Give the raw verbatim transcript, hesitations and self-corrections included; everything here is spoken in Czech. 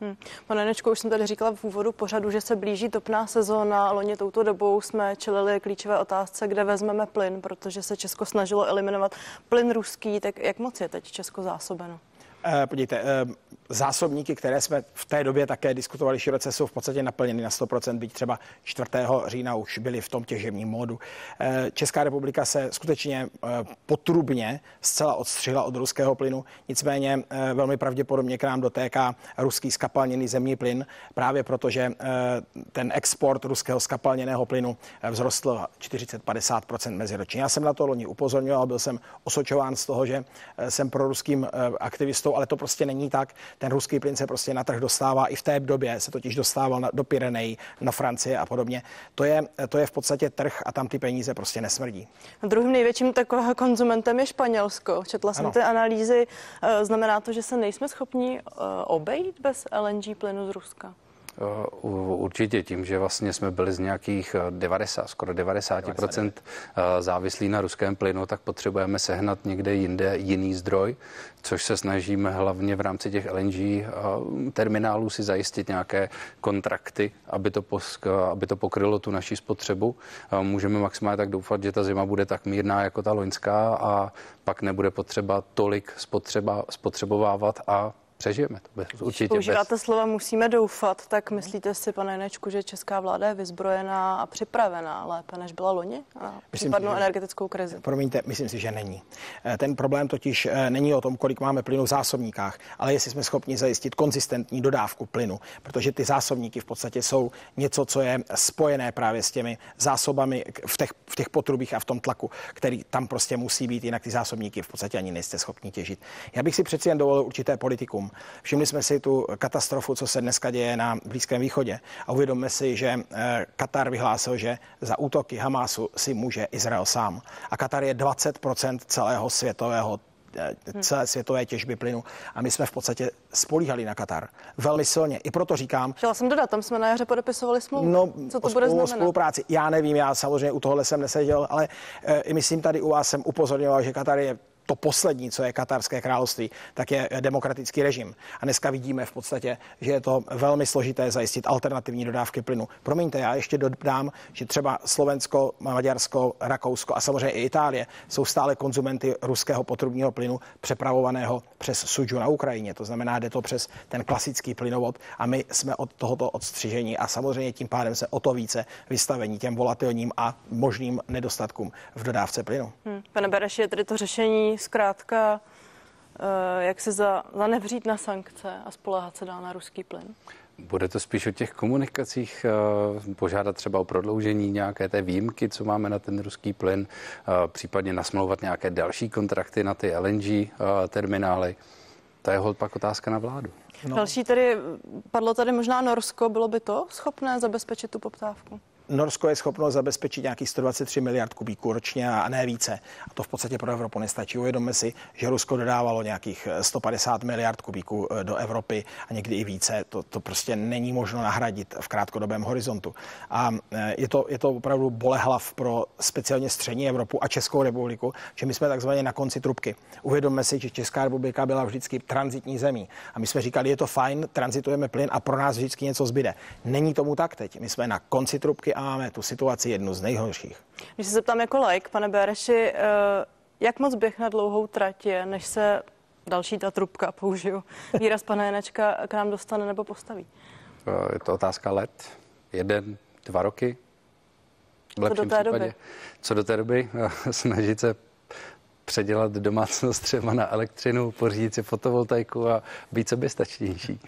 Hmm. Pane Janečku, už jsem tady říkala v úvodu pořadu, že se blíží topná sezóna. Loni touto dobou jsme čelili klíčové otázce, kde vezmeme plyn, protože se Česko snažilo eliminovat plyn ruský. Tak jak moc je teď Česko zásobeno? Eh, podívejte, eh, zásobníky, které jsme v té době také diskutovali široce, jsou v podstatě naplněny na sto procent, byť třeba čtvrtého října už byly v tom těžebním módu. Eh, Česká republika se skutečně eh, potrubně zcela odstřihla od ruského plynu, nicméně eh, velmi pravděpodobně k nám dotéká ruský skapalněný zemní plyn, právě protože eh, ten export ruského skapalněného plynu eh, vzrostl čtyřicet až padesát procent meziročně. Já jsem na to loni upozorňoval, byl jsem osočován z toho, že eh, jsem proruským eh, aktivistou, ale to prostě není tak. Ten ruský plyn se prostě na trh dostává, i v té době se totiž dostával na, do Pyrenejí, na Francie a podobně. To je, to je v podstatě trh a tam ty peníze prostě nesmrdí. Druhým největším takovým konzumentem je Španělsko. Četla jsem ano. ty analýzy. Znamená to, že se nejsme schopni obejít bez el en gé plynu z Ruska? Určitě tím, že vlastně jsme byli z nějakých devadesát, skoro devadesát procent závislí na ruském plynu, tak potřebujeme sehnat někde jinde jiný zdroj, což se snažíme hlavně v rámci těch el en gé terminálů si zajistit nějaké kontrakty, aby to, posk- aby to pokrylo tu naši spotřebu. Můžeme maximálně tak doufat, že ta zima bude tak mírná jako ta loňská a pak nebude potřeba tolik spotřeba, spotřebovávat a přežijeme to bez, určitě. Když používáte bez. slova musíme doufat, tak myslíte si, pane Janečku, že česká vláda je vyzbrojená a připravená lépe, než byla loni na případnou energetickou krizi? Promiňte, myslím si, že není. Ten problém totiž není o tom, kolik máme plynu v zásobníkách, ale jestli jsme schopni zajistit konzistentní dodávku plynu, protože ty zásobníky v podstatě jsou něco, co je spojené právě s těmi zásobami v těch, v těch potrubích a v tom tlaku, který tam prostě musí být, jinak ty zásobníky v podstatě ani nejste schopni těžit. Já bych si přeci jen dovolil určité politikum. Všimli jsme si tu katastrofu, co se dneska děje na Blízkém východě, a uvědomme si, že Katar vyhlásil, že za útoky Hamásu si může Izrael sám. A Katar je dvacet procent celého světového celé světové těžby plynu a my jsme v podstatě spolíhali na Katar velmi silně. I proto říkám... Chtěla jsem dodat, tam jsme na jaře podepisovali smlouvu. No, co to bude znamenat? Spolupráci. Já nevím, já samozřejmě u tohohle jsem neseděl, ale e, myslím tady u vás jsem upozorňoval, že Katar je to poslední, co je katarské království, tak je demokratický režim. A dneska vidíme v podstatě, že je to velmi složité zajistit alternativní dodávky plynu. Promiňte, já ještě dodám, že třeba Slovensko, Maďarsko, Rakousko a samozřejmě i Itálie jsou stále konzumenty ruského potrubního plynu přepravovaného přes Sudžu na Ukrajině. To znamená, jde to přes ten klasický plynovod a my jsme od tohoto odstřižení a samozřejmě tím pádem se o to více vystavení těm volatilním a možným nedostatkům v dodávce plynu. Hmm. Pane Bareši, je tedy to řešení zkrátka, jak se za, zanevřít na sankce a spoléhat se dál na ruský plyn? Bude to spíš o těch komunikacích, požádat třeba o prodloužení nějaké té výjimky, co máme na ten ruský plyn, případně nasmlouvat nějaké další kontrakty na ty el en gé terminály. To je holt pak otázka na vládu. No. Další tedy, padlo tady možná Norsko, bylo by to schopné zabezpečit tu poptávku? Norsko je schopno zabezpečit nějakých sto dvacet tři miliard kubíků ročně a ne více. A to v podstatě pro Evropu nestačí. Uvědomme si, že Rusko dodávalo nějakých sto padesát miliard kubíků do Evropy a někdy i více. To, to prostě není možno nahradit v krátkodobém horizontu. A je to, je to opravdu bolehlav pro speciálně střední Evropu a Českou republiku, že my jsme takzvaně na konci trubky. Uvědomme si, že Česká republika byla vždycky tranzitní zemí. A my jsme říkali, je to fajn, tranzitujeme plyn a pro nás vždycky něco zbyde. Není tomu tak teď. My jsme na konci trubky. Máme tu situaci jednu z nejhorších. Když se zeptám jako laik, pane Bareši, jak moc běh na dlouhou trať je, než se další ta trubka, použiju výraz pana Janečka, k nám dostane nebo postaví? Je to otázka let. Jeden, dva roky. V lepším případě. Co do té doby? Snažit se předělat domácnost třeba na elektřinu, pořídit si fotovoltaiku a být soběstačnější.